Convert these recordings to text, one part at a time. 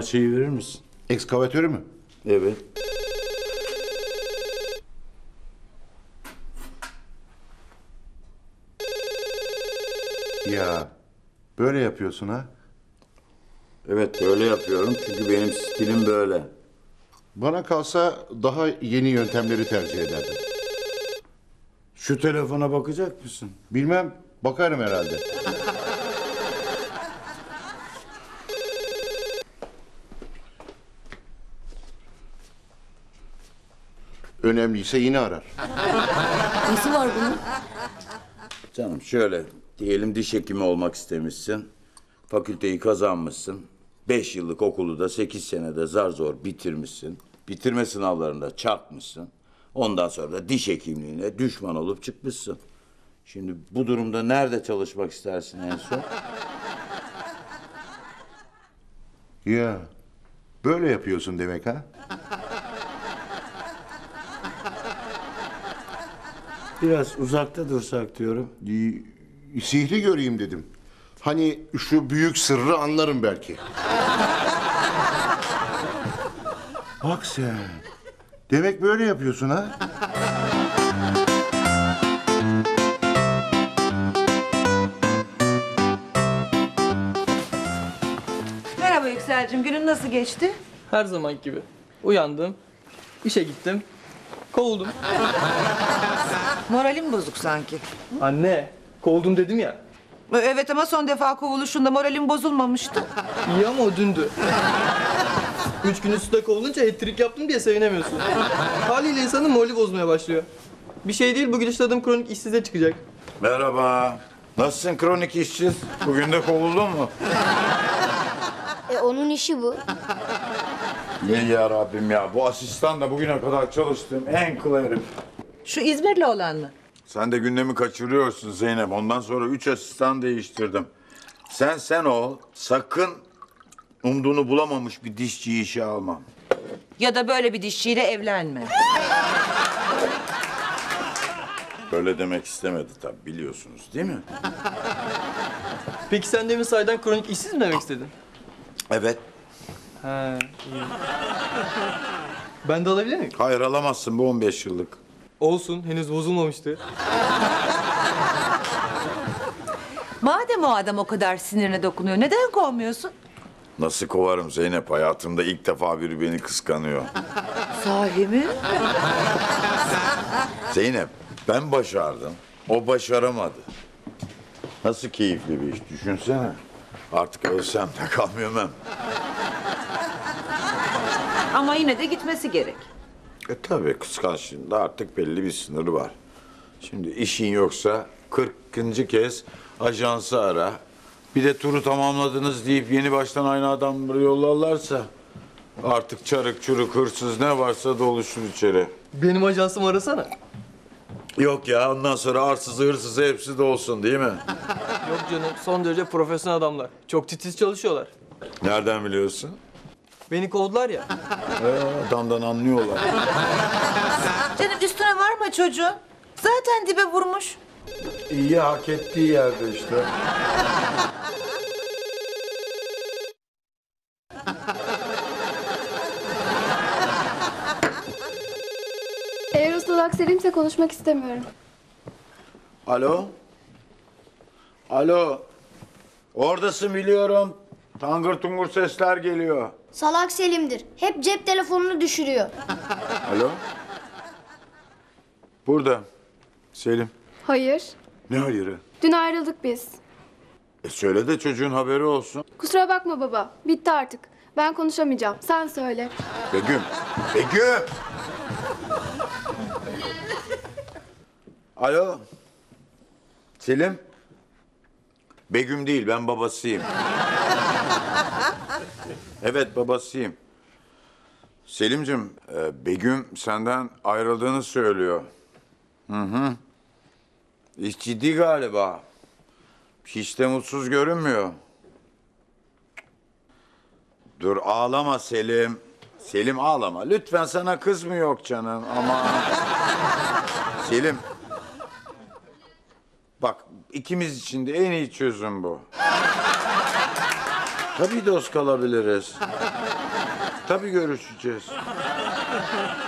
parçayı verir misin? Ekskavatörü mü? Evet. Ya böyle yapıyorsun ha? Evet böyle yapıyorum çünkü benim stilim böyle. Bana kalsa daha yeni yöntemleri tercih ederdim. Şu telefona bakacak mısın? Bilmem, bakarım herhalde. Önemliyse yine arar. Nesi var bunun? Canım şöyle, diyelim diş hekimi olmak istemişsin. Fakülteyi kazanmışsın. 5 yıllık okulu da 8 senede zar zor bitirmişsin. Bitirme sınavlarında çarpmışsın. Ondan sonra da diş hekimliğine düşman olup çıkmışsın. Şimdi bu durumda nerede çalışmak istersin en son? Ya böyle yapıyorsun demek ha? Biraz uzakta dursak diyorum. Sihri göreyim dedim. Hani şu büyük sırrı anlarım belki. Bak sen. Demek böyle yapıyorsun ha? Merhaba Yüksel'cim. Günün nasıl geçti? Her zamanki gibi. Uyandım, işe gittim, kovuldum. Moralim bozuk sanki. Anne, kovuldum dedim ya. Evet ama son defa kovuluşunda moralim bozulmamıştı. İyi ama o dündü. 3 gün üstüne kovulunca hat-trick yaptım diye sevinemiyorsun. Haliyle insanın morali bozmaya başlıyor. Bir şey değil, bugün işte adım kronik işsize çıkacak. Merhaba. Nasılsın kronik işsiz? Bugün de kovuldun mu? Onun işi bu. İyi ya Rabbim ya. Bu asistanla bugüne kadar çalıştığım en kıl herif. Şu İzmirli olan mı? Sen de gündemi kaçırıyorsun Zeynep. Ondan sonra 3 asistan değiştirdim. Sen ol. Sakın umduğunu bulamamış bir dişçiyi işe almam. Ya da böyle bir dişçiyle evlenme. Böyle demek istemedi tabii. Biliyorsunuz değil mi? Peki sen demin saydan kronik işsiz mi demek istedin? Evet. Ha, iyi. Ben de alabilir miyim? Hayır alamazsın. Bu 15 yıllık. Olsun, henüz bozulmamıştı. Madem o adam o kadar sinirine dokunuyor, neden kovmuyorsun? Nasıl kovarım Zeynep? Hayatımda ilk defa biri beni kıskanıyor. Sahi mi? Zeynep, ben başardım. O başaramadı. Nasıl keyifli bir iş, düşünsene. Artık ölsem de kalmıyorum. Ama yine de gitmesi gerek. Tabii kıskançlığın da artık belli bir sınırı var. Şimdi işin yoksa 40. kez ajansı ara. Bir de turu tamamladınız deyip yeni baştan aynı adam buraya yollarlarsa... ...artık çarık çuruk hırsız ne varsa doluşur içeri. Benim ajansımı arasana. Yok ya ondan sonra arsızı hırsızı hepsi de olsun değil mi? Yok canım son derece profesyonel adamlar. Çok titiz çalışıyorlar. Nereden biliyorsun? Beni kovdular ya. Adamdan anlıyorlar. Canım üstüne varma çocuğun. Zaten dibe vurmuş. İyi hak ettiği yerde işte. Eğer usul akselimse konuşmak istemiyorum. Alo? Alo? Oradasın biliyorum. Tangır tungur sesler geliyor. Salak Selim'dir. Hep cep telefonunu düşürüyor. Alo? Burada. Selim. Hayır. Ne hayırı? Dün ayrıldık biz. Söyle de çocuğun haberi olsun. Kusura bakma baba. Bitti artık. Ben konuşamayacağım. Sen söyle. Begüm. Begüm! Alo? Selim? Begüm değil. Ben babasıyım. Evet babasıyım. Selim'cim, Begüm senden ayrıldığını söylüyor. Hı. İş ciddi galiba. Hiç de mutsuz görünmüyor. Dur ağlama Selim. Selim ağlama. Lütfen sana kız mı yok canım ama... Selim. Bak ikimiz için de en iyi çözüm bu. Tabii dost kalabiliriz. Tabii görüşeceğiz.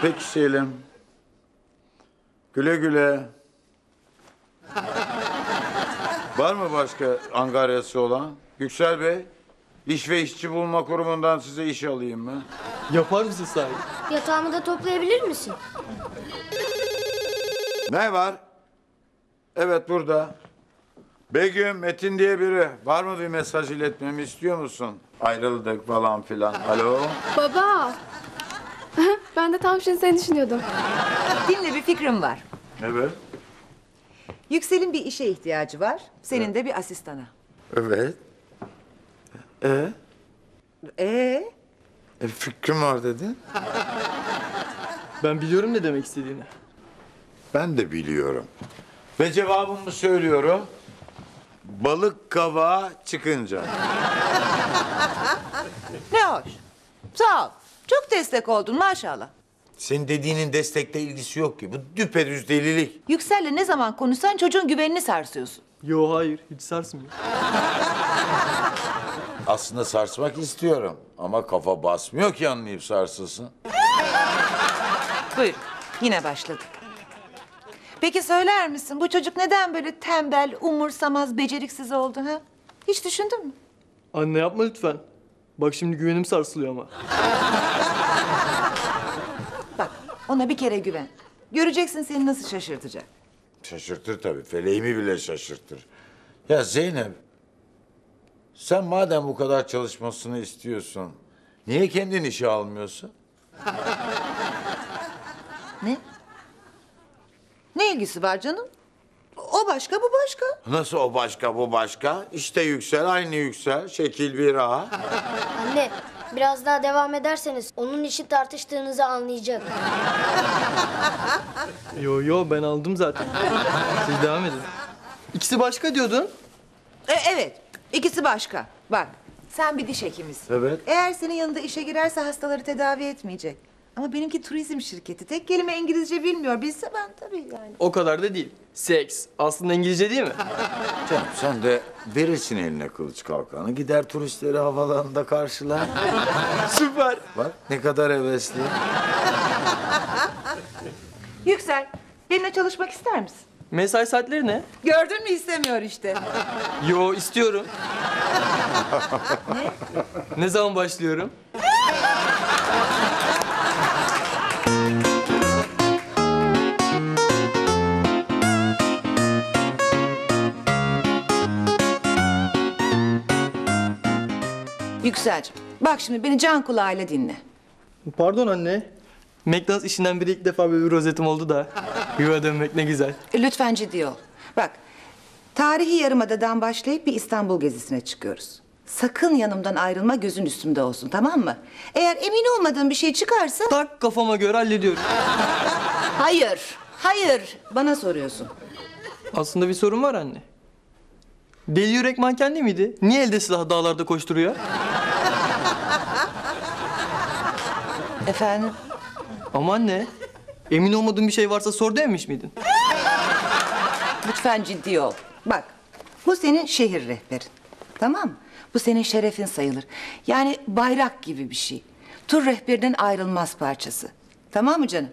Peki Selim. Güle güle. Var mı başka angaryası olan? Yüksel Bey, İş ve İşçi Bulma Kurumu'ndan size iş alayım mı? Yapar mısın sahi? Yatağımı da toplayabilir misin? Ne var? Evet, burada. Begüm, Metin diye biri. Var mı bir mesaj iletmemi istiyor musun? Ayrıldık falan filan. Alo? Baba. Ben de tam şimdi seni düşünüyordum. Dinle, bir fikrim var. Evet. Yüksel'in bir işe ihtiyacı var. Senin de bir asistana. Evet. Fikrim var dedin. Ben biliyorum ne demek istediğini. Ben de biliyorum. Ve cevabımı söylüyorum. Balık kavağı çıkınca. Ne hoş. Sağ ol. Çok destek oldun maşallah. Senin dediğinin destekle ilgisi yok ki. Bu düpedüz delilik. Yüksel'le ne zaman konuşsan çocuğun güvenini sarsıyorsun. Yo hayır, hiç sarsmıyor. Aslında sarsmak istiyorum. Ama kafa basmıyor ki anlayıp sarsılsın. Buyur, yine başladık. Peki söyler misin, bu çocuk neden böyle tembel, umursamaz, beceriksiz oldu ha? Hiç düşündün mü? Anne yapma lütfen. Bak şimdi güvenim sarsılıyor ama. Bak, ona bir kere güven. Göreceksin seni nasıl şaşırtacak. Şaşırtır tabii, feleğimi bile şaşırtır. Ya Zeynep, sen madem bu kadar çalışmasını istiyorsun, niye kendin işe almıyorsun? Ne? Ne ilgisi var canım? O başka, bu başka. Nasıl o başka, bu başka? İşte Yüksel, aynı Yüksel. Şekil bir ağa. Anne, biraz daha devam ederseniz onun işi tartıştığınızı anlayacak. Yo, ben aldım zaten. Siz devam edin. İkisi başka diyordun. Evet, ikisi başka. Bak, sen bir diş hekimisin. Evet. Eğer senin yanında işe girerse hastaları tedavi etmeyecek. Ama benimki turizm şirketi. Tek kelime İngilizce bilmiyor. Bilse ben tabii yani. O kadar da değil. Seks. Aslında İngilizce değil mi? Canım sen de verirsin eline kılıç kalkanı. Gider turistleri havalarında karşılar. Süper. Bak ne kadar hevesli. Yüksel, benimle çalışmak ister misin? Mesai saatleri ne? Gördün mü istemiyor işte. Yo istiyorum. Ne? Ne zaman başlıyorum? Yüksel'cim, bak şimdi beni can kulağıyla dinle. Pardon anne. McDonald's işinden biri ilk defa böyle bir rozetim oldu da. Yuva dönmek ne güzel. Lütfen ciddi ol. Bak, tarihi Yarımada'dan başlayıp bir İstanbul gezisine çıkıyoruz. Sakın yanımdan ayrılma, gözün üstümde olsun, tamam mı? Eğer emin olmadığın bir şey çıkarsa... Tak kafama göre hallediyorum. Hayır. Bana soruyorsun. Aslında bir sorun var anne. Deli Yürek manken değil miydi? Niye elde silah dağlarda koşturuyor? Efendim? Ama anne, emin olmadığın bir şey varsa sor dememiş miydin? Lütfen ciddi ol. Bak, bu senin şehir rehberin. Tamam mı? Bu senin şerefin sayılır. Yani bayrak gibi bir şey. Tur rehberinin ayrılmaz parçası. Tamam mı canım?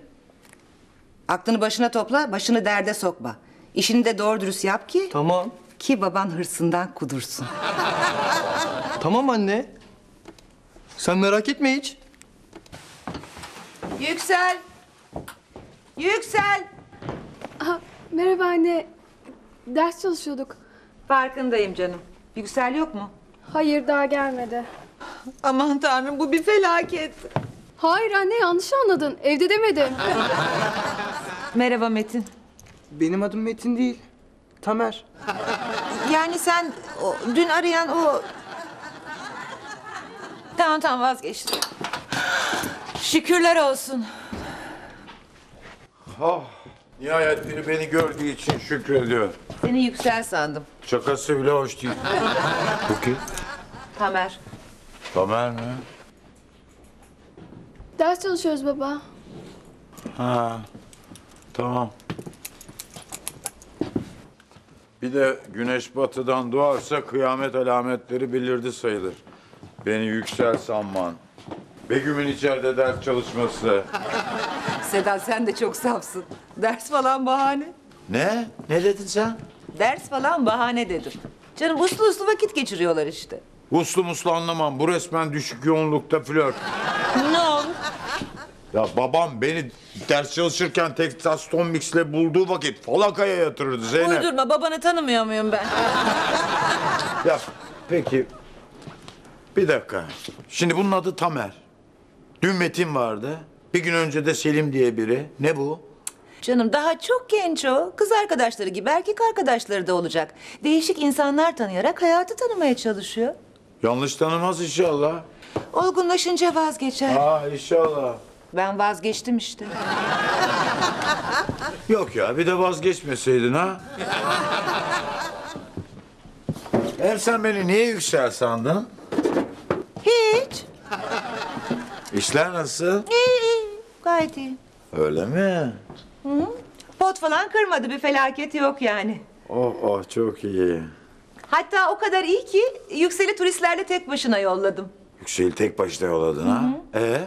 Aklını başına topla, başını derde sokma. İşini de doğru dürüst yap ki... Tamam. Ki baban hırsından kudursun. Tamam anne. Sen merak etme hiç. Yüksel. Yüksel. Aha, merhaba anne. Ders çalışıyorduk. Farkındayım canım. Yüksel yok mu? Hayır, daha gelmedi. Aman Tanrım, bu bir felaket. Hayır anne, yanlış anladın. Evde demedim. Merhaba Metin. Benim adım Metin değil. Tamer. Yani sen dün arayan o... Tamam vazgeçtim. Şükürler olsun. Oh, nihayet biri beni gördüğü için şükrediyor. Seni Yüksel sandım. Şakası bile hoş değil. Bu kim? Tamer. Tamer mi? Ders çalışıyoruz baba. Ha, tamam. Bir de güneş batıdan doğarsa kıyamet alametleri bilirdi sayılır. Beni Yüksel sanman. Begüm'ün içeride ders çalışması. Sedat sen de çok safsın. Ders falan bahane. Ne? Ne dedin sen? Ders falan bahane dedim. Canım uslu uslu vakit geçiriyorlar işte. Uslu muslu anlamam. Bu resmen düşük yoğunlukta flört. Ne oldu? Ya babam beni ders çalışırken Texas Tom Mix'le bulduğu vakit falakaya yatırırdı Zeynep. Uydurma, babanı tanımıyor muyum ben? Ya peki, bir dakika. Şimdi bunun adı Tamer. Dün Metin vardı, bir gün önce de Selim diye biri. Ne bu? Canım daha çok genç o. Kız arkadaşları gibi erkek arkadaşları da olacak. Değişik insanlar tanıyarak hayatı tanımaya çalışıyor. Yanlış tanımaz inşallah. Olgunlaşınca vazgeçer. Aa inşallah. Ben vazgeçtim işte. Yok ya, bir de vazgeçmeseydin ha. Hem sen beni niye yüksel sandın? Hiç. İşler nasıl? İyi, gayet iyi. Öyle mi? Hı. Pot falan kırmadı, bir felaketi yok yani. Oh oh, çok iyi. Hatta o kadar iyi ki Yüksel'i turistlerle tek başına yolladım. Yüksel'i tek başına yolladın ha? Hı hı.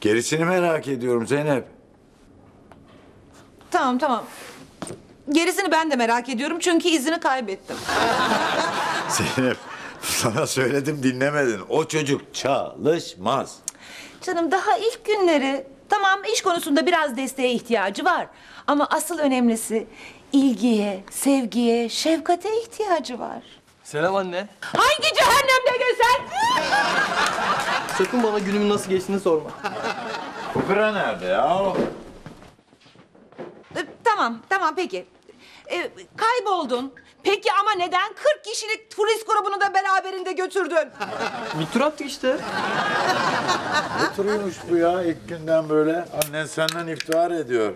Gerisini merak ediyorum Zeynep. Tamam tamam. Gerisini ben de merak ediyorum çünkü izini kaybettim. Zeynep sana söyledim dinlemedin. O çocuk çalışmaz. Canım daha ilk günleri. Tamam iş konusunda biraz desteğe ihtiyacı var. Ama asıl önemlisi ilgiye, sevgiye, şefkate ihtiyacı var. Selam anne. Hangi cehennemde gösen? Sakın bana günümün nasıl geçtiğini sorma. Kupra nerede ya? Tamam, tamam peki. Kayboldun. Peki ama neden 40 kişilik turist grubunu da beraberinde götürdün? Bir tur attık işte. Oturuyormuş bu ya ilk günden böyle. Annen senden iftihar ediyor.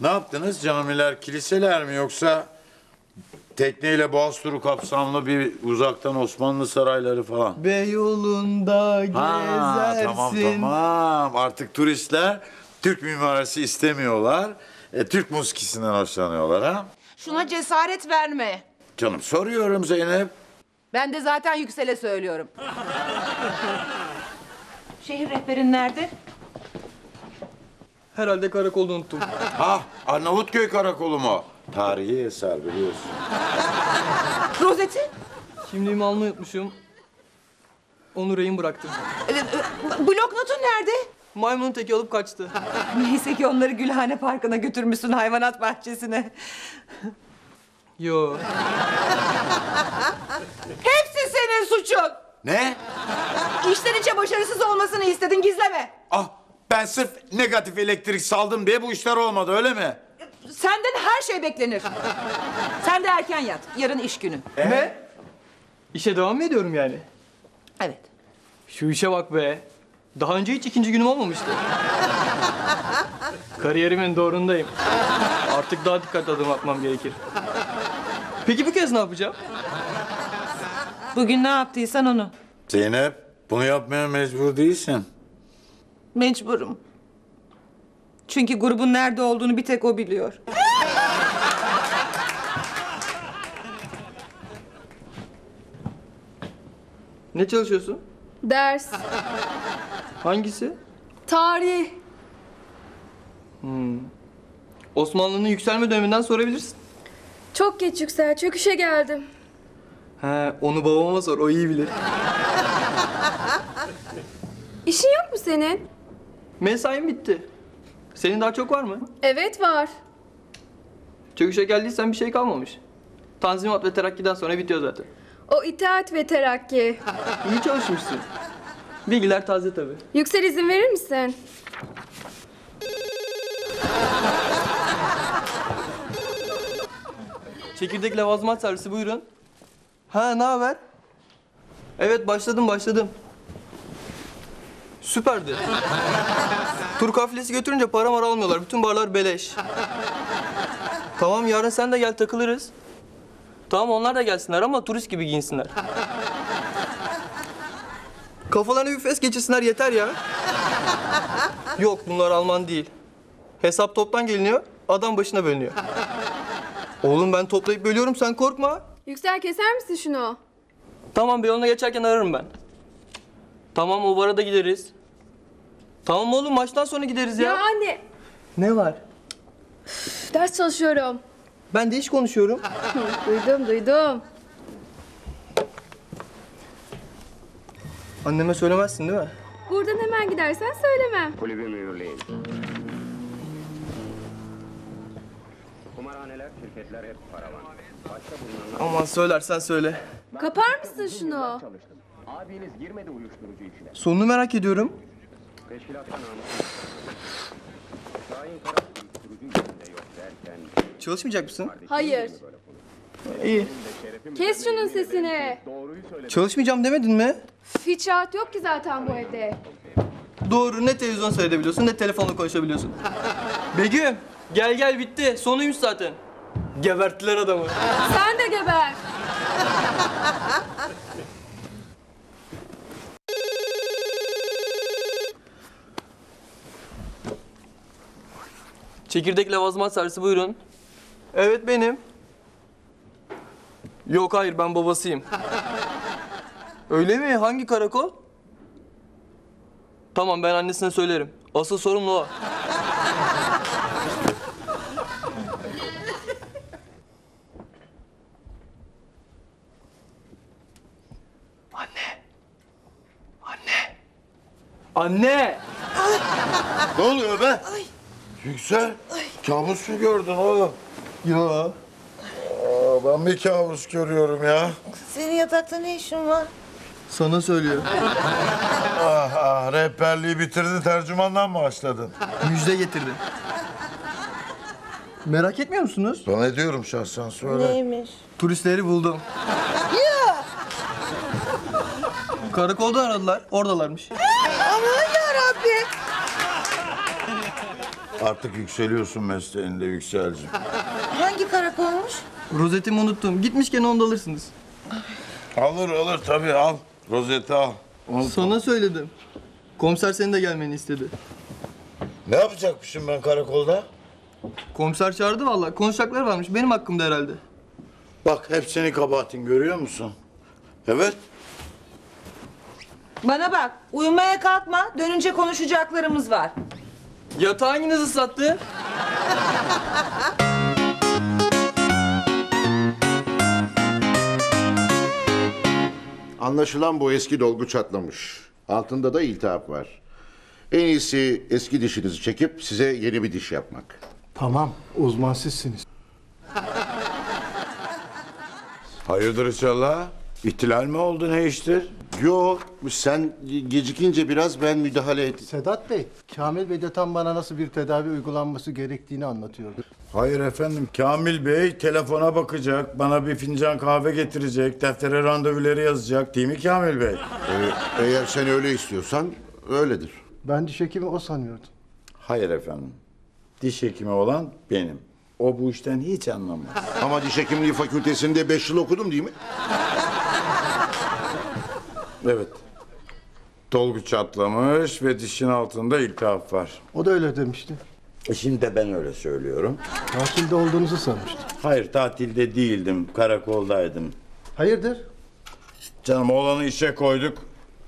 Ne yaptınız? Camiler, kiliseler mi yoksa tekneyle Boğaz turu kapsamlı bir uzaktan Osmanlı sarayları falan? Beyoğlu'nda gezersin. Tamam tamam. Artık turistler Türk mimarisi istemiyorlar. Türk muskisinden hoşlanıyorlar ha? Şuna cesaret verme. Canım soruyorum Zeynep. Ben de zaten Yüksel'e söylüyorum. Şehir rehberin nerede? Herhalde karakolda unuttum. Ah, Arnavutköy karakolu mu? Tarihi eser biliyorsun. Rozeti? Kimliğimi almayı unutmuşum. Onu rehin bıraktım. Blok notun nerede? Maymunun teki alıp kaçtı. Neyse ki onları Gülhane Parkı'na götürmüşsün, hayvanat bahçesine. Yo. Hepsi senin suçun. Ne? İşten içe başarısız olmasını istedin, gizleme. Ah, ben sırf negatif elektrik saldım diye bu işler olmadı, öyle mi? Senden her şey beklenir. Sen de erken yat, yarın iş günü. Ne? İşe devam mı ediyorum yani? Evet. Şu işe bak be. Daha önce hiç ikinci günüm olmamıştı. Kariyerimin doğrundayım. Artık daha dikkatli adım atmam gerekir. Peki bu kez ne yapacağım? Bugün ne yaptıysan onu. Zeynep, bunu yapmaya mecbur değilsin. Mecburum. Çünkü grubun nerede olduğunu bir tek o biliyor. Ne çalışıyorsun? Ders. Hangisi? Tarih. Hmm. Osmanlı'nın yükselme döneminden sorabilirsin. Çok geç Yüksel, çöküşe geldim. He, onu babama sor, o iyi bilir. İşin yok mu senin? Mesain bitti. Senin daha çok var mı? Evet, var. Çöküşe geldiysen bir şey kalmamış. Tanzimat ve Terakki'den sonra bitiyor zaten. O itaat ve terakki. İyi çalışmışsın. Bilgiler taze tabii. Yüksel izin verir misin? Çekirdek lavazmat servisi buyurun. Ha ne haber? Evet başladım. Süperdi. Tur kafilesi götürünce para mara almıyorlar. Bütün barlar beleş. Tamam yarın sen de gel takılırız. Tamam onlar da gelsinler ama turist gibi giyinsinler. Kafalarına bir fes geçirsinler yeter ya. Yok bunlar Alman değil. Hesap toptan geliniyor, adam başına bölünüyor. Oğlum ben toplayıp bölüyorum sen korkma. Yüksel keser misin şunu? Tamam bir yoluna geçerken ararım ben. Tamam, o bara da gideriz. Tamam oğlum, maçtan sonra gideriz ya. Ya anne. Ne var? Üf, ders çalışıyorum. Ben de iş konuşuyorum. Duydum. Anneme söylemezsin değil mi? Buradan hemen gidersen söylemem. Kulübü mühürleyin. Kumarhaneler, şirketler hep paravan. Aman söylersen söyle. Kapar mısın şunu? Abiniz girmedi uyuşturucu içine. Sonunu merak ediyorum. Çalışmayacak mısın? Hayır. İyi. Kes şunun sesini. Çalışmayacağım demedin mi? Hiç rahat yok ki zaten bu evde. Doğru, ne televizyon seyredebiliyorsun ne telefonla konuşabiliyorsun. Begüm gel bitti, sonuymuş zaten. Geberttiler adamı. Sen de geber. Çekirdek lavazman servisi buyurun. Evet benim. Yok hayır, ben babasıyım. Öyle mi? Hangi karakol? Tamam, ben annesine söylerim. Asıl sorumlu o. Anne! Ne oluyor be? Ay. Yüksel, kabus mu gördün oğlum? Ya. Ben bir kabus görüyorum ya. Senin yatakta ne işin var? Sana söylüyorum. Rehberliği bitirdin, tercümandan mı başladın? Müjde getirdim. Merak etmiyor musunuz? Ben ediyorum şahsen, söyle. Neymiş? Turistleri buldum. Ya. Karakolda aradılar, oradalarmış. Aman yarabbim! Artık yükseliyorsun mesleğinde Yükselciğim. Hangi karakolmuş? Rozetimi unuttum. Gitmişken onu da alırsınız. Alır tabii, al. Rozeti al. Unutma. Sana söyledim. Komiser senin de gelmeni istedi. Ne yapacakmışım ben karakolda? Komiser çağırdı vallahi. Konuşacaklar varmış. Benim hakkımda herhalde. Bak hep senin kabahatin, görüyor musun? Evet. Bana bak, uyumaya kalkma. Dönünce konuşacaklarımız var. Yatağı hanginiz ıslattı? Anlaşılan bu eski dolgu çatlamış. Altında da iltihap var. En iyisi eski dişinizi çekip size yeni bir diş yapmak. Tamam, uzman sizsiniz. Hayırdır inşallah? İhtilal mi oldu, ne iştir? Yok, sen gecikince biraz ben müdahale ettim. Sedat Bey, Kamil Bey de tam bana nasıl bir tedavi uygulanması gerektiğini anlatıyordu. Hayır efendim, Kamil Bey telefona bakacak, bana bir fincan kahve getirecek, deftere randevuları yazacak, değil mi Kamil Bey? Eğer sen öyle istiyorsan, öyledir. Ben diş hekimi o sanıyordum. Hayır efendim, diş hekimi olan benim. O bu işten hiç anlamaz. Ama diş hekimliği fakültesinde 5 yıl okudum, değil mi? Evet. Dolgu çatlamış ve dişin altında iltihap var. O da öyle demişti. Şimdi de ben öyle söylüyorum. Tatilde olduğunuzu sanmıştım. Hayır, tatilde değildim. Karakoldaydım. Hayırdır? Canım, oğlanı işe koyduk.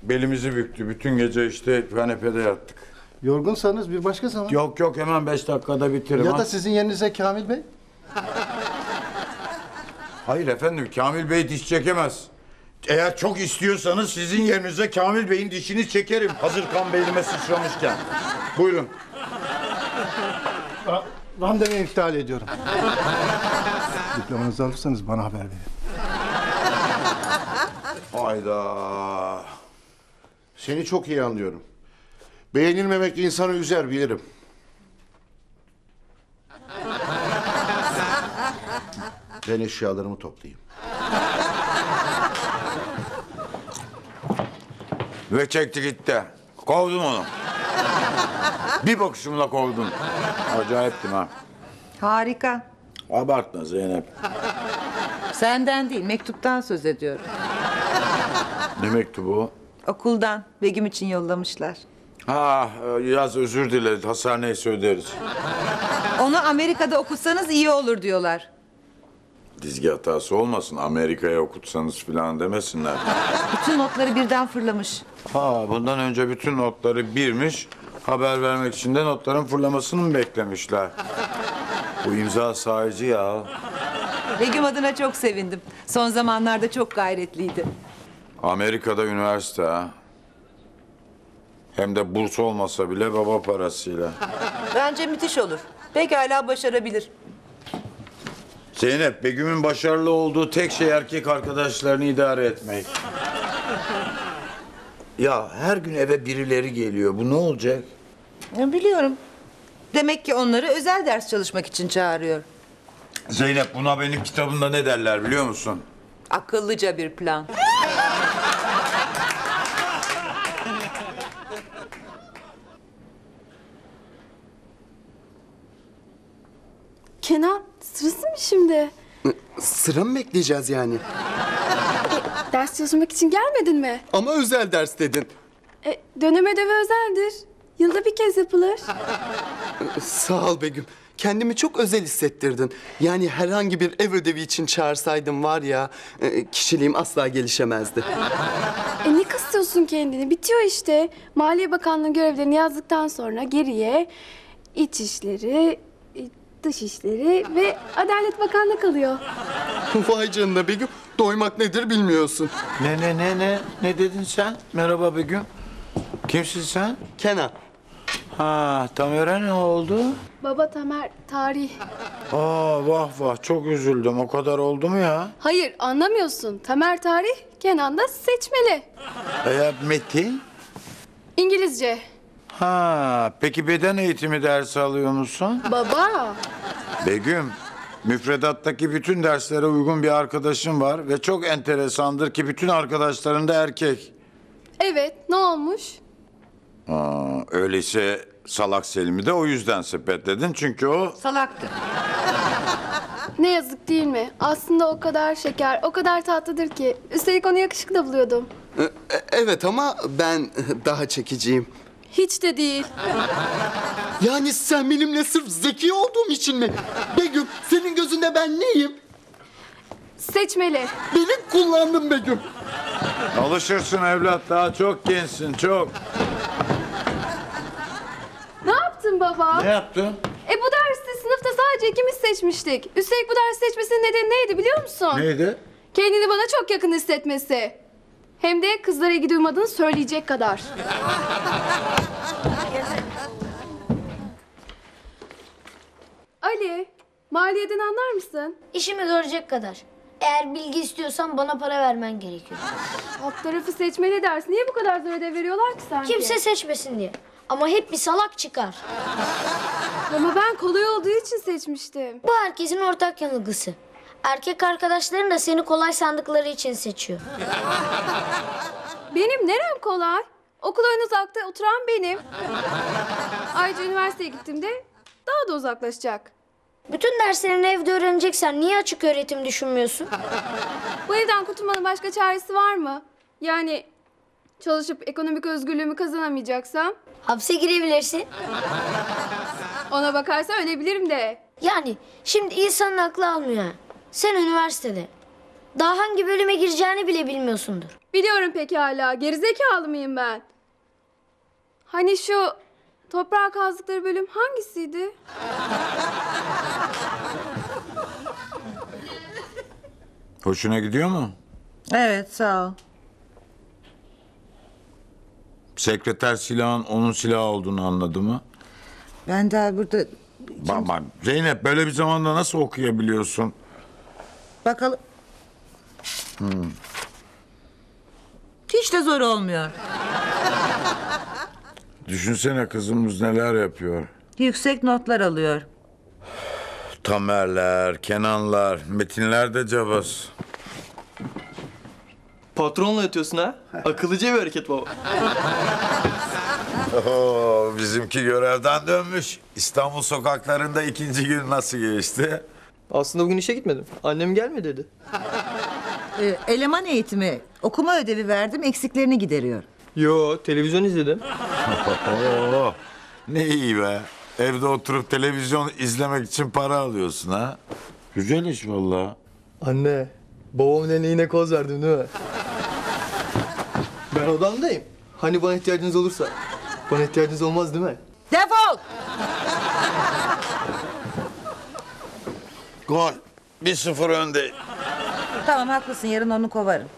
Belimizi büktü. Bütün gece işte kanepede yattık. Yorgunsanız bir başka zaman. Yok, hemen 5 dakikada bitiririm. Ya da sizin yerinize Kamil Bey. Hayır efendim, Kamil Bey diş çekemez. Eğer çok istiyorsanız sizin yerinize Kamil Bey'in dişini çekerim. Hazır kan beynime sıçramışken. Buyurun. Randevumu iptal ediyorum. Diplomanızı alırsanız bana haber verin. Hayda. Seni çok iyi anlıyorum. Beğenilmemek insanı üzer, bilirim. Ben eşyalarımı toplayayım. Ve çekti gitti. Kovdun onu. Bir bakışımla kovdun. Acayiptim ha. Harika. Abartma Zeynep. Senden değil, mektuptan söz ediyorum. Ne mektubu? Okuldan, Begüm için yollamışlar. Ha, yaz özür dileriz, hasar neyse öderiz. Onu Amerika'da okusanız iyi olur diyorlar. Dizgi hatası olmasın, Amerika'ya okutsanız falan demesinler. Bütün notları birden fırlamış. Ha, bundan önce bütün notları birmiş. Haber vermek için de notların fırlamasını mı beklemişler? Bu imza sahici ya. Begüm adına çok sevindim. Son zamanlarda çok gayretliydi. Amerika'da üniversite ha. Hem de burs olmasa bile baba parasıyla. Bence müthiş olur. Pekala başarabilir. Zeynep, Begüm'ün başarılı olduğu tek şey erkek arkadaşlarını idare etmek. Ya her gün eve birileri geliyor. Bu ne olacak? Ya biliyorum. Demek ki onları özel ders çalışmak için çağırıyor. Zeynep, buna benim kitabımda ne derler biliyor musun? Akıllıca bir plan. Kenan, sırası mı şimdi? Sıra mı bekleyeceğiz yani? Ders çalışmak için gelmedin mi? Ama özel ders dedin. Dönem ödevi özeldir. Yılda bir kez yapılır. Sağ ol Begüm. Kendimi çok özel hissettirdin. Yani herhangi bir ev ödevi için çağırsaydım var ya... kişiliğim asla gelişemezdi. Ne kısıyorsun kendini? Bitiyor işte. Maliye Bakanlığı görevlerini yazdıktan sonra geriye... iç işleri... Dışişleri ve Adalet Bakanlığı kalıyor. Vay canına Begüm, doymak nedir bilmiyorsun. Ne dedin sen? Merhaba Begüm. Kimsin sen? Kenan. Ha, Tamer'e ne oldu? Baba Tamer, tarih. Aa, vah vah, çok üzüldüm. O kadar oldu mu ya? Hayır, anlamıyorsun. Tamer tarih, Kenan da seçmeli. Metin? İngilizce. Ha, peki beden eğitimi dersi alıyor musun? Baba! Begüm, müfredattaki bütün derslere uygun bir arkadaşım var ve çok enteresandır ki bütün arkadaşların da erkek. Evet, ne olmuş? Aa, öyleyse salak Selim'i de o yüzden sepetledin çünkü o... Salaktı. Ne yazık değil mi? Aslında o kadar şeker, o kadar tatlıdır ki. Üstelik onu yakışıklı da buluyordum. Evet ama ben daha çekiciyim. Hiç de değil. Yani sen benimle sırf zeki olduğum için mi? Begüm, senin gözünde ben neyim? Seçmeli. Beni kullandın Begüm. Alışırsın evlat, daha çok gençsin, çok. Ne yaptın baba? Ne yaptın? Bu derste sınıfta sadece ikimiz seçmiştik. Üstelik bu dersi seçmesinin nedeni neydi biliyor musun? Neydi? Kendini bana çok yakın hissetmesi. Hem de kızlara ilgi duymadığını söyleyecek kadar. Ali, maliyeden anlar mısın? İşimi görecek kadar. Eğer bilgi istiyorsan bana para vermen gerekiyor. Alt tarafı seçmeli ders. Niye bu kadar zor ödev veriyorlar ki sanki? Kimse seçmesin diye. Ama hep bir salak çıkar. Ama ben kolay olduğu için seçmiştim. Bu herkesin ortak yanılgısı. Erkek arkadaşların da seni kolay sandıkları için seçiyor. Benim nerem kolay? Okula en uzakta oturan benim. Ayrıca üniversiteye gittiğimde daha da uzaklaşacak. Bütün derslerini evde öğreneceksen niye açık öğretim düşünmüyorsun? Bu evden kurtulmanın başka çaresi var mı? Yani çalışıp ekonomik özgürlüğümü kazanamayacaksam? Hapse girebilirsin. Ona bakarsan ölebilirim de. Yani şimdi insanın aklı almıyor. Sen üniversitede. Daha hangi bölüme gireceğini bile bilmiyorsundur. Biliyorum pekala. Gerizekalı mıyım ben? Hani şu toprağa kazdıkları bölüm hangisiydi? Hoşuna gidiyor mu? Evet, sağ ol. Sekreter silahın onun silahı olduğunu anladı mı? Ben daha burada... Bak Zeynep, böyle bir zamanda nasıl okuyabiliyorsun? Bakalım. Hiç de zor olmuyor. Düşünsene kızımız neler yapıyor. Yüksek notlar alıyor. Tamerler, Kenanlar, Metinler de cabas. Patronla yatıyorsun ha? Akıllıca bir hareket baba. Oo, bizimki görevden dönmüş. İstanbul sokaklarında ikinci gün nasıl geçti? Aslında bugün işe gitmedim. Annem gelme dedi. Eleman eğitimi, okuma ödevi verdim, eksiklerini gideriyor. Yo, televizyon izledim. Ne iyi be. Evde oturup televizyon izlemek için para alıyorsun ha. Güzel iş vallahi. Anne, babamın eline yine koz verdim değil mi? Ben odamdayım. Hani bana ihtiyacınız olursa. Bana ihtiyacınız olmaz değil mi? Defol! Gol. 1-0 önde. Tamam haklısın, yarın onu kovarım.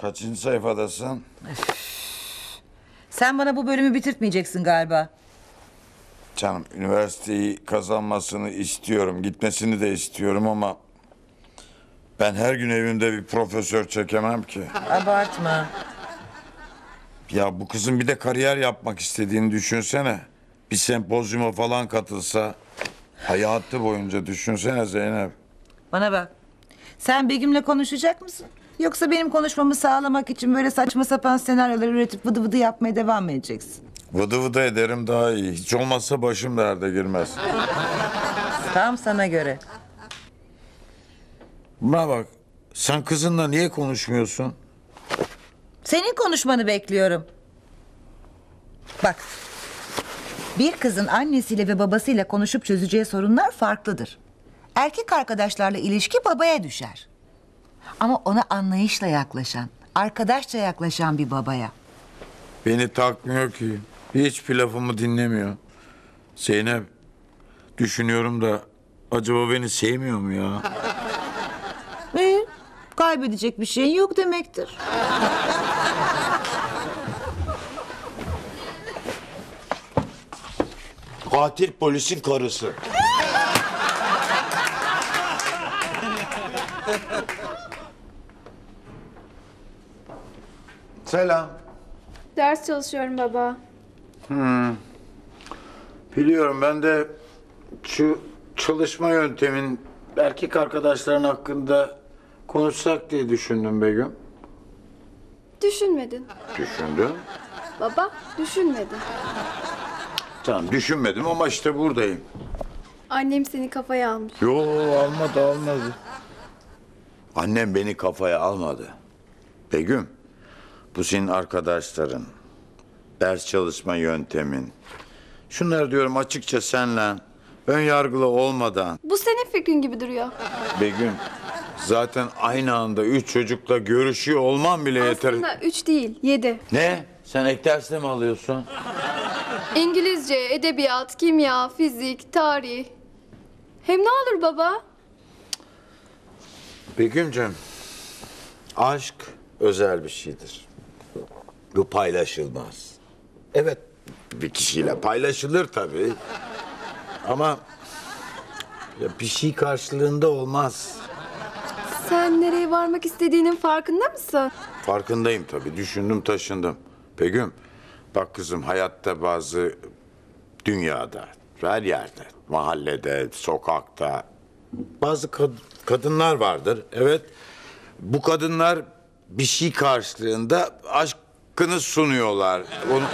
Kaçıncı sayfadasın? Sen bana bu bölümü bitirtmeyeceksin galiba. Canım, üniversiteyi kazanmasını istiyorum, gitmesini de istiyorum ama... ben her gün evimde bir profesör çekemem ki. Abartma. Ya bu kızın bir de kariyer yapmak istediğini düşünsene. Bir sempozyuma falan katılsa... hayatı boyunca düşünsene Zeynep. Bana bak. Sen Begüm'le konuşacak mısın? Yoksa benim konuşmamı sağlamak için böyle saçma sapan senaryolar üretip vıdı vıdı yapmaya devam mı edeceksin? Vıdı vıdı ederim daha iyi. Hiç olmazsa başım derde girmez. Tam sana göre. Buna bak. Sen kızınla niye konuşmuyorsun? Senin konuşmanı bekliyorum. Bak. Bir kızın annesiyle ve babasıyla konuşup çözeceği sorunlar farklıdır. Erkek arkadaşlarla ilişki babaya düşer. Ama ona anlayışla yaklaşan, arkadaşça yaklaşan bir babaya. Beni takmıyor ki. Hiçbir lafımı dinlemiyor. Zeynep, düşünüyorum da acaba beni sevmiyor mu ya? Kaybedecek bir şeyin yok demektir. Katil polisin karısı. Selam. Ders çalışıyorum baba. Biliyorum, ben de şu çalışma yöntemin erkek arkadaşların hakkında konuşsak diye düşündüm Begüm. Düşünmedin. Düşündüm. Baba, düşünmedin. Tamam, düşünmedim ama işte buradayım. Annem seni kafaya almış. Yo, almadı, almadı. Annem beni kafaya almadı. Begüm, bu senin arkadaşların, ders çalışma yöntemin. Şunları diyorum açıkça senle, ön yargılı olmadan. Bu senin fikrin gibi duruyor. Begüm, zaten aynı anda 3 çocukla görüşüyor olman bile yeter. Aslında 3 değil, 7. Ne? Sen ek dersle mi alıyorsun? İngilizce, edebiyat, kimya, fizik, tarih. Hem ne olur baba? Begüm'cüğüm, aşk özel bir şeydir. Bu paylaşılmaz. Evet, bir kişiyle paylaşılır tabii. Ama ya bir şey karşılığında olmaz. Sen nereye varmak istediğinin farkında mısın? Farkındayım tabii, düşündüm taşındım. Begüm, bak kızım, hayatta bazı dünyada, her yerde, mahallede, sokakta bazı kadınlar vardır. Evet, bu kadınlar bir şey karşılığında aşkını sunuyorlar. Onu...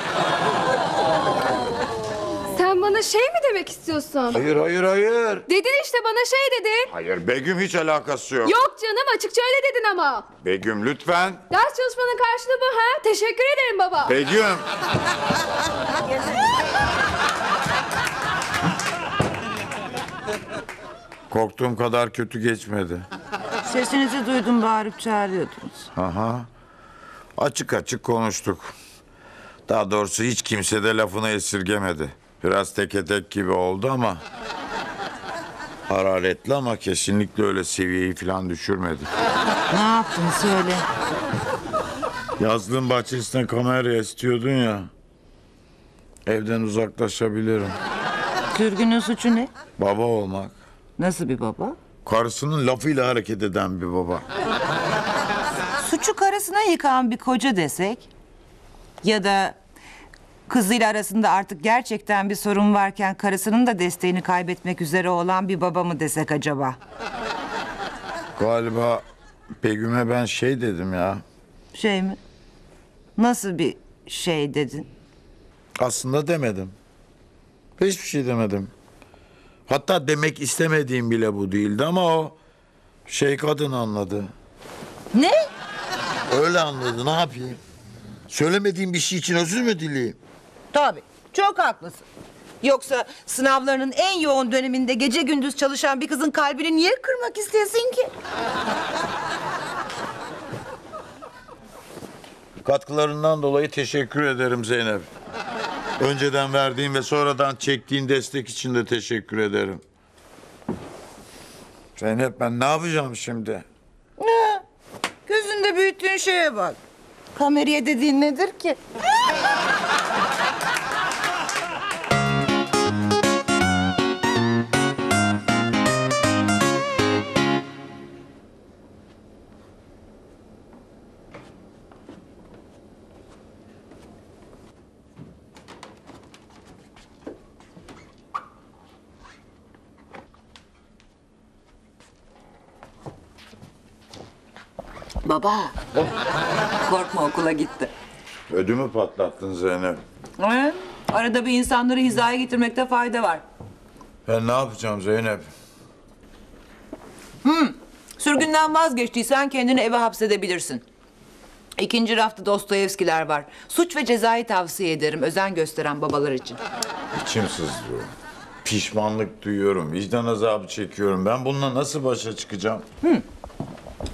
Sen bana şey mi demek istiyorsun? Hayır, hayır, hayır. Dedin işte, bana şey dedin. Hayır Begüm, hiç alakası yok. Yok canım, açıkça öyle dedin ama. Begüm lütfen. Ders çalışmanın karşılığı bu ha? Teşekkür ederim baba. Begüm. Korktuğum kadar kötü geçmedi. Sesinizi duydum, bağırıp çağırıyordunuz. Aha. Açık açık konuştuk. Daha doğrusu hiç kimse de lafını esirgemedi. Biraz teke tek gibi oldu ama... hararetli ama kesinlikle öyle seviyeyi falan düşürmedi. Ne yaptın söyle. Yazlığın bahçesine kameraya istiyordun ya... evden uzaklaşabilirim. Sürgünün suçu ne? Baba olmak. Nasıl bir baba? Karısının lafıyla hareket eden bir baba. Suçu karısına yıkan bir koca desek... ya da... kızıyla arasında artık gerçekten bir sorun varken... karısının da desteğini kaybetmek üzere olan bir baba mı desek acaba? Galiba Begüm'e ben şey dedim ya. Şey mi? Nasıl bir şey dedin? Aslında demedim. Hiçbir şey demedim. Hatta demek istemediğim bile bu değildi ama o... şey kadın anladı. Ne? Öyle anladı, ne yapayım? Söylemediğim bir şey için özür mü dileyeyim? Tabii, çok haklısın. Yoksa sınavlarının en yoğun döneminde gece gündüz çalışan bir kızın kalbini niye kırmak istesin ki? Katkılarından dolayı teşekkür ederim Zeynep. Önceden verdiğin ve sonradan çektiğin destek için de teşekkür ederim. Zeynep, ben ne yapacağım şimdi? Ne? Gözünde büyüttüğün şeye bak. Kameriye dediğin nedir ki? Baba, korkma okula gitti. Ödümü patlattın Zeynep. Arada bir insanları hizaya getirmekte fayda var. Ben ne yapacağım Zeynep? Sürgünden vazgeçtiysen kendini eve hapsedebilirsin. 2. rafta Dostoyevskiler var. Suç ve Cezayı tavsiye ederim, özen gösteren babalar için. İçim sızlıyor. Pişmanlık duyuyorum, vicdan azabı çekiyorum. Ben bununla nasıl başa çıkacağım?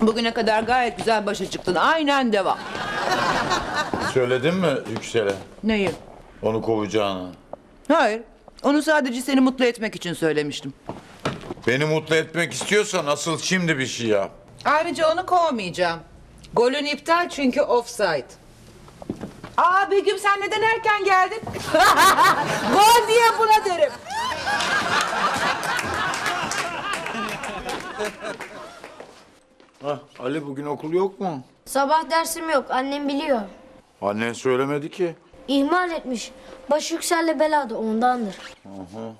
Bugüne kadar gayet güzel başa çıktın. Aynen devam. Söyledin mi Yüksel'e? Neyi? Onu kovacağını. Hayır. Onu sadece seni mutlu etmek için söylemiştim. Beni mutlu etmek istiyorsan asıl şimdi bir şey yap. Ayrıca onu kovmayacağım. Golün iptal çünkü offside. Aa Begüm, sen neden erken geldin? Gol diye buna derim. Hah, Ali bugün okul yok mu? Sabah dersim yok, annem biliyor. Annen söylemedi ki. İhmal etmiş. Baş Yüksel'le belada, ondandır. Aha.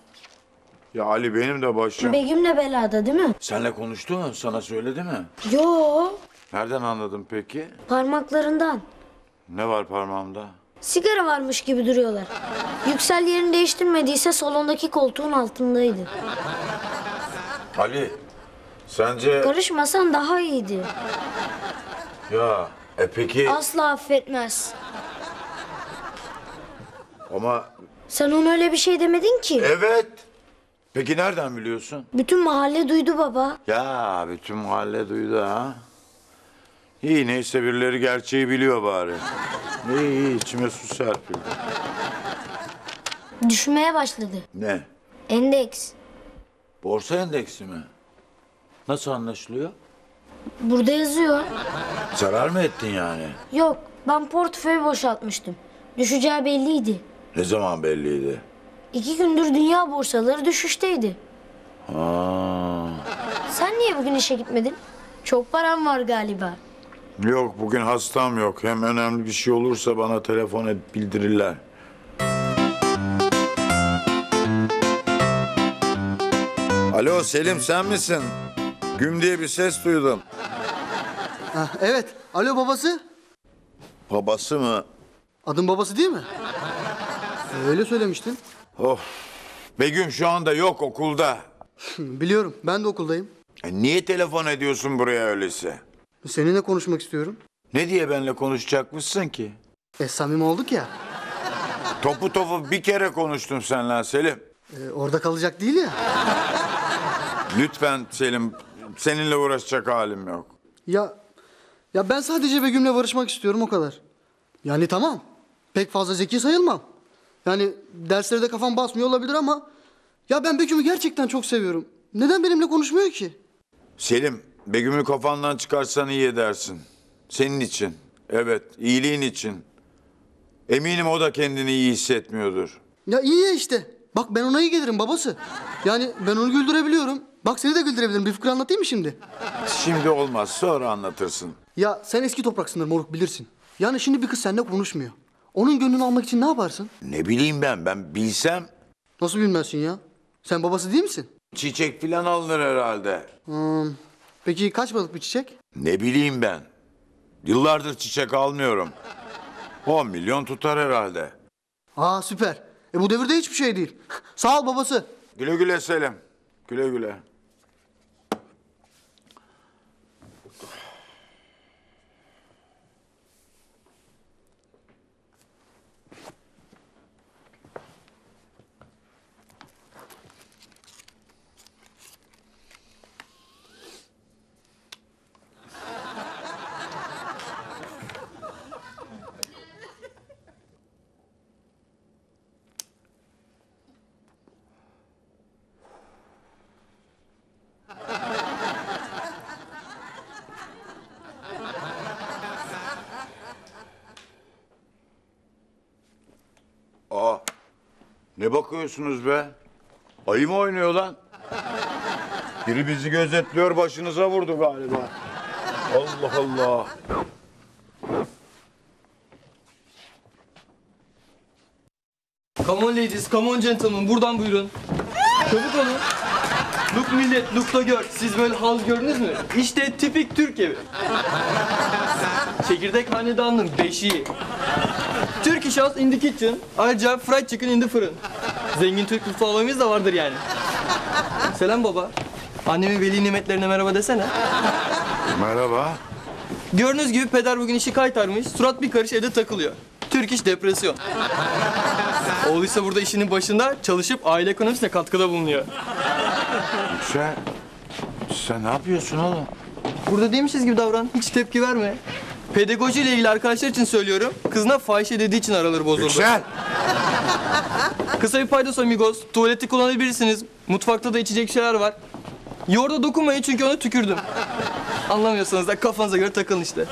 Ya Ali benim de başım. Begüm'le belada değil mi? Seninle konuştu mu? Sana söyledi mi? Yo. Nereden anladın peki? Parmaklarından. Ne var parmağımda? Sigara varmış gibi duruyorlar. Yüksel yerini değiştirmediyse salondaki koltuğun altındaydı. Ali. Sence... Karışmasan daha iyiydi. Ya, peki... Asla affetmez. Ama... Sen ona öyle bir şey demedin ki. Evet. Peki nereden biliyorsun? Bütün mahalle duydu baba. Ya, bütün mahalle duydu ha. İyi, neyse birileri gerçeği biliyor bari. İyi, iyi, içime su serpildi. Düşmeye başladı. Ne? Endeks. Borsa endeksi mi? Nasıl anlaşılıyor? Burada yazıyor. Zarar mı ettin yani? Yok, ben portföyü boşaltmıştım. Düşeceği belliydi. Ne zaman belliydi? 2 gündür dünya borsaları düşüşteydi. Ha. Sen niye bugün işe gitmedin? Çok param var galiba. Yok, bugün hastam yok. Hem önemli bir şey olursa bana telefon edip bildirirler. Alo Selim, sen misin? Güm diye bir ses duydum. Ha, evet. Alo babası. Babası mı? Adın babası değil mi? Öyle söylemiştin. Of. Begüm şu anda yok, okulda. Biliyorum. Ben de okuldayım. Niye telefon ediyorsun buraya öyleyse? Seninle konuşmak istiyorum. Ne diye benimle konuşacakmışsın ki? Samim olduk ya. Topu topu bir kere konuştum seninle Selim. Orada kalacak değil ya. Lütfen Selim. Seninle uğraşacak halim yok. Ya ben sadece Begüm'le barışmak istiyorum, o kadar. Yani tamam, pek fazla zeki sayılmam. Yani derslere de kafam basmıyor olabilir ama... Ya ben Begüm'ü gerçekten çok seviyorum. Neden benimle konuşmuyor ki? Selim, Begüm'ü kafandan çıkarsan iyi edersin. Senin için, evet, iyiliğin için. Eminim o da kendini iyi hissetmiyordur. Ya iyi ya işte. Bak ben ona iyi gelirim babası. Yani ben onu güldürebiliyorum. Bak seni de güldürebilirim. Bir fıkra anlatayım mı şimdi? Şimdi olmaz. Sonra anlatırsın. Ya sen eski topraksındır moruk, bilirsin. Yani şimdi bir kız seninle konuşmuyor. Onun gönlünü almak için ne yaparsın? Ne bileyim ben. Ben bilsem. Nasıl bilmezsin ya? Sen babası değil misin? Çiçek falan alınır herhalde. Peki kaç balık bir çiçek? Ne bileyim ben. Yıllardır çiçek almıyorum. 10 milyon tutar herhalde. Aa süper. Bu devirde hiçbir şey değil. Sağ ol babası. Güle güle Selim. Güle güle. Ne bakıyorsunuz be? Ayı mı oynuyor lan? Biri bizi gözetliyor, başınıza vurdu galiba. Allah Allah. Come on ladies, come on gentlemen. Buradan buyurun. Çabuk olun. Look millet, look da gör. Siz böyle haz gördünüz mü? İşte tipik Türk evi. Çekirdek hanedanının beşiği. Turkish house in the kitchen. Ayrıca fried chicken in the fırın. Zengin Türk mutfağı olayımız da vardır yani. Selam baba. Annemin veli nimetlerine merhaba desene. Merhaba. Gördüğünüz gibi peder bugün işi kaytarmış. Surat bir karış evde takılıyor. Turkish depresyon. Oğluysa burada işinin başında çalışıp aile ekonomisine katkıda bulunuyor. Sen ne yapıyorsun oğlum? Burada değilmişiz gibi davran. Hiç tepki verme. Pedagojiyle ilgili arkadaşlar için söylüyorum. Kızına fahişe dediği için araları bozuldu. Güzel. Kısa bir paydos amigos. Tuvaleti kullanabilirsiniz. Mutfakta da içecek şeyler var. Yoğurda dokunmayın çünkü ona tükürdüm. Anlamıyorsanız da kafanıza göre takılın işte.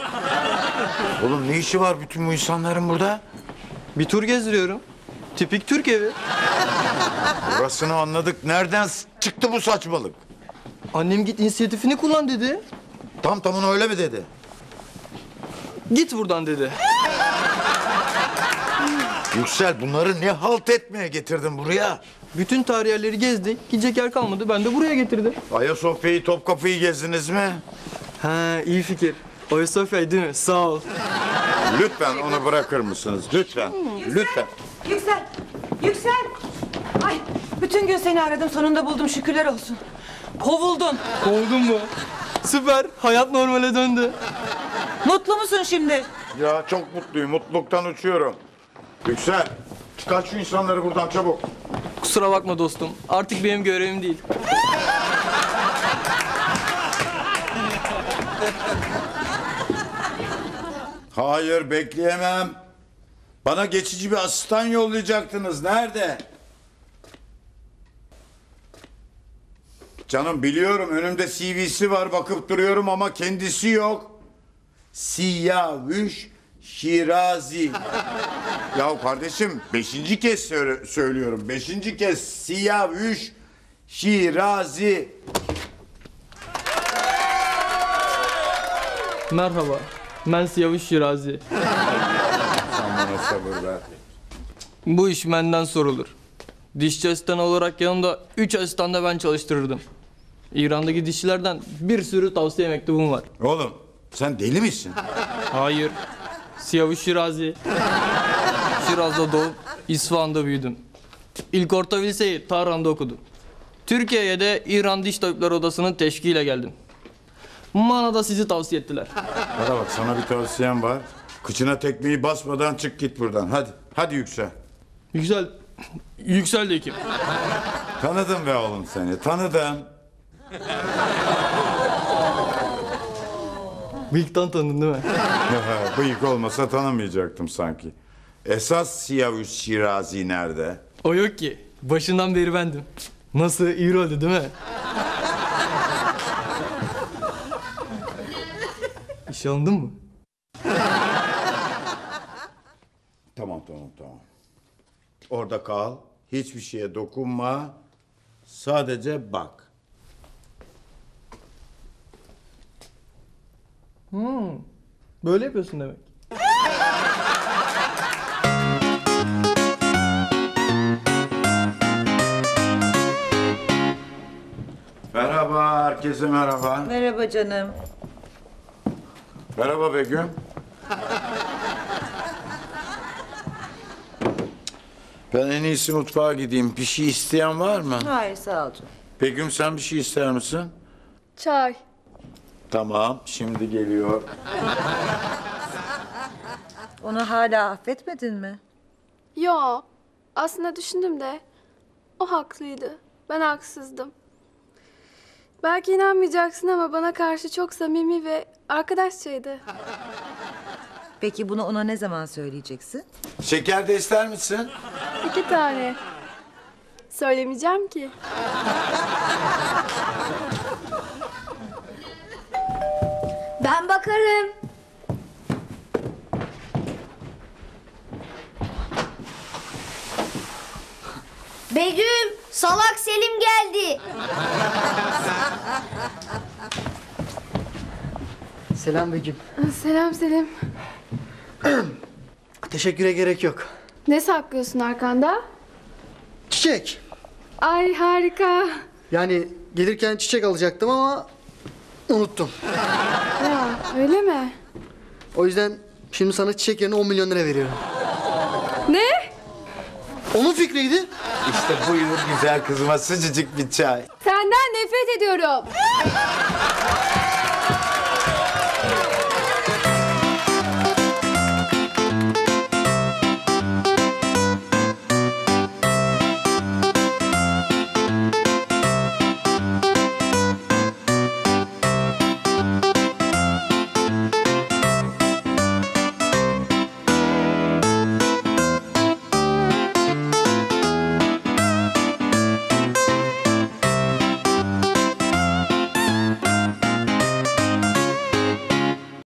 Oğlum ne işi var bütün bu insanların burada? Bir tur gezdiriyorum. Tipik Türk evi. Burasını anladık. Nereden çıktı bu saçmalık? Annem git inisiyatifini kullan dedi. Tamına öyle mi dedi? Git buradan dedi. Yüksel, bunları ne halt etmeye getirdin buraya? Bütün tarih yerleri gezdik. Gidecek yer kalmadı. Ben de buraya getirdim. Ayasofya'yı, Topkapı'yı gezdiniz mi? He, iyi fikir. Ayasofya'yı değil mi? Sağ ol. Lütfen onu bırakır mısınız? Lütfen. Lütfen. Yüksel! Yüksel! Ay, bütün gün seni aradım. Sonunda buldum. Şükürler olsun. Kovuldun. Kovuldun mu? Süper. Hayat normale döndü. Mutlu musun şimdi? Ya çok mutluyum. Mutluluktan uçuyorum. Yüksel, çıkar şu insanları buradan çabuk. Kusura bakma dostum. Artık benim görevim değil. Hayır, bekleyemem. Bana geçici bir asistan yollayacaktınız. Nerede? Canım biliyorum, önümde CV'si var, bakıp duruyorum ama kendisi yok. Siyavüş Şirazi. Ya kardeşim, 5. kez söylüyorum. 5. kez Siyavüş Şirazi. Merhaba, ben Siyavüş Şirazi. Bu iş benden sorulur. Dişçi asistan olarak yanımda 3 asistan da ben çalıştırırdım. İran'daki dişçilerden bir sürü tavsiye mektubum var. Oğlum, sen deli misin? Hayır. Siyavüş Şirazi. Şiraz'da doğup İsfahan'da büyüdüm. İlk orta liseyi Tahran'da okudum. Türkiye'ye de İran Diş Tabipler Odası'nın teşkiline geldim. Manada sizi tavsiye ettiler. Bana bak, sana bir tavsiyem var. Kıçına tekmeyi basmadan çık git buradan. Hadi, hadi Yüksel. Yüksel, Yüksel de kim? Tanıdım be oğlum seni, tanıdım. Bıyıktan tanıdın değil mi? Bıyık olmasa tanımayacaktım sanki. Esas Siyavüş Şirazi nerede? O yok ki. Başından beri bendim. Nasıl, iyi oldu değil mi? İş alındın mı? Tamam. Orada kal. Hiçbir şeye dokunma. Sadece bak. Böyle yapıyorsun demek. Merhaba, herkese merhaba. Merhaba canım. Merhaba Begüm. Ben en iyisi mutfağa gideyim. Bir şey isteyen var mı? Hayır, sağ ol canım. Begüm, sen bir şey ister misin? Çay. Tamam, şimdi geliyor. Onu hala affetmedin mi? Yo, aslında düşündüm de o haklıydı, ben haksızdım. Belki inanmayacaksın ama bana karşı çok samimi ve arkadaşçaydı. Peki bunu ona ne zaman söyleyeceksin? Şeker de ister misin? 2 tane. Söylemeyeceğim ki. Ben bakarım. Salak Selim geldi. Selam Begüm. Selam Selim. Teşekküre gerek yok. Ne saklıyorsun arkanda? Çiçek. Ay harika. Yani gelirken çiçek alacaktım ama unuttum. Ya öyle mi? O yüzden şimdi sana çiçek yerine 10 milyon lira veriyorum. Ne? Onun fikriydi. İşte buyur güzel kızıma sıcacık bir çay. Senden nefret ediyorum.